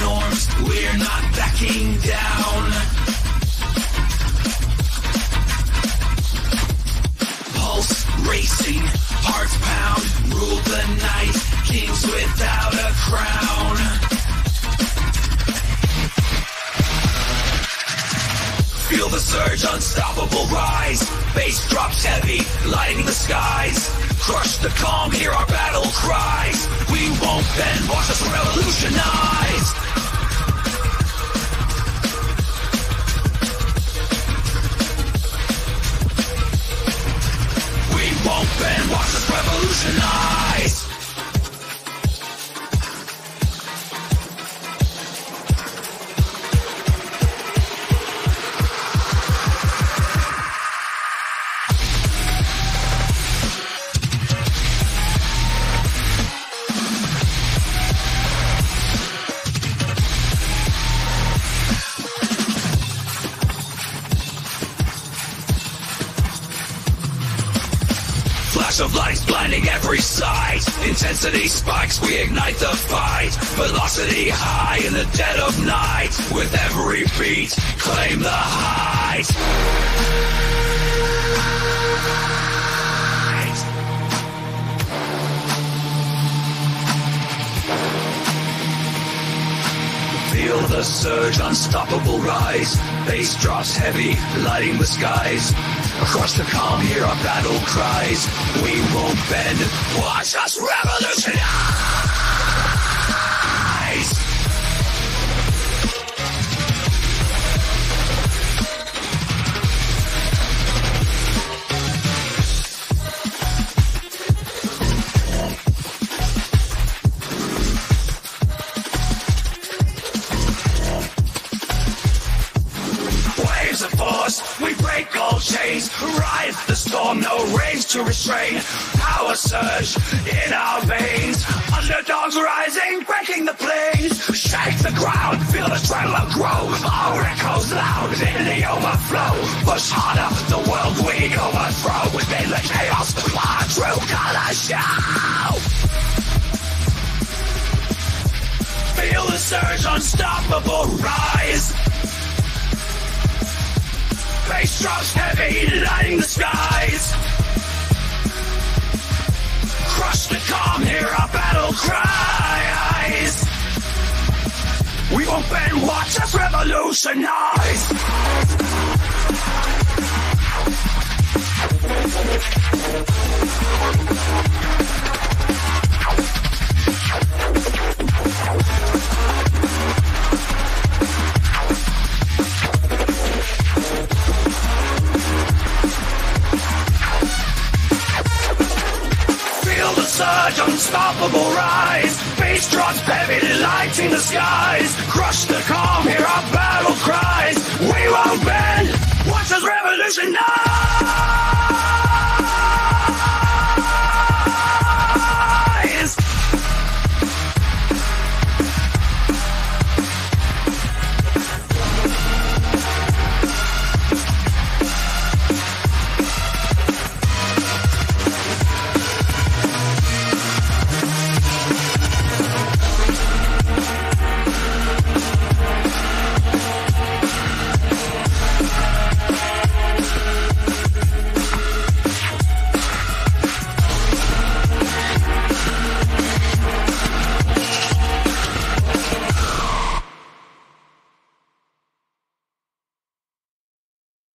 norms, we're not backing down. Pulse racing, hearts pound, rule the night, kings without a crown. Feel the surge, unstoppable rise, bass drops heavy, lighting the skies. Crush the calm, hear our battle cries. We won't bend, watch us revolutionize. Of lights blinding every side. Intensity spikes, we ignite the fight. Velocity high in the dead of night. With every beat, claim the height. Feel the surge, unstoppable rise. Bass drops heavy, lighting the skies. Across the calm, hear our battle cries. We won't bend, watch us revolutionize. Waves of force, we break all chains, rise the storm, no reins to restrain. Power surge in our veins, underdogs rising, breaking the plains. Shake the ground, feel the adrenaline grow, our echoes loud in the overflow. Push harder, the world we overthrow. Within the chaos, our true colors show. Feel the surge, unstoppable rise. Bass drops heavy, lighting the skies. Crush the calm, hear our battle cries. We won't bend, watch us revolutionize. Surge, unstoppable rise. Bass drops heavy, lighting the skies. Crush the calm, hear our battle cries. We won't bend, watch us revolutionize.